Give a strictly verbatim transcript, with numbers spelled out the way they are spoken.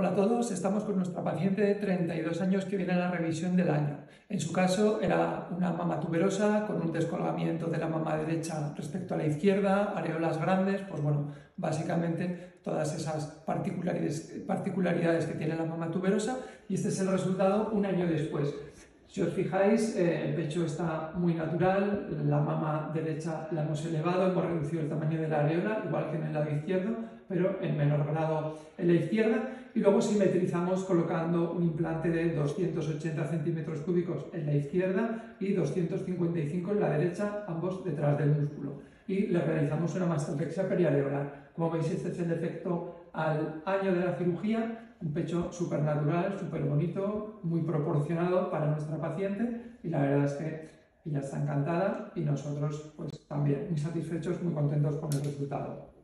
Hola a todos, estamos con nuestra paciente de treinta y dos años que viene a la revisión del año. En su caso era una mama tuberosa con un descolgamiento de la mama derecha respecto a la izquierda, areolas grandes, pues bueno, básicamente todas esas particularidades, particularidades que tiene la mama tuberosa, y este es el resultado un año después. Si os fijáis, eh, el pecho está muy natural, la mama derecha la hemos elevado, hemos reducido el tamaño de la areola, igual que en el lado izquierdo, pero en menor grado en la izquierda, y luego simetrizamos colocando un implante de doscientos ochenta centímetros cúbicos en la izquierda y doscientos cincuenta y cinco en la derecha, ambos detrás del músculo, y le realizamos una mastopexia periareolar. Como veis, este es el efecto al año de la cirugía. Un pecho súper natural, súper bonito, muy proporcionado para nuestra paciente, y la verdad es que ella está encantada y nosotros pues también muy satisfechos, muy contentos con el resultado.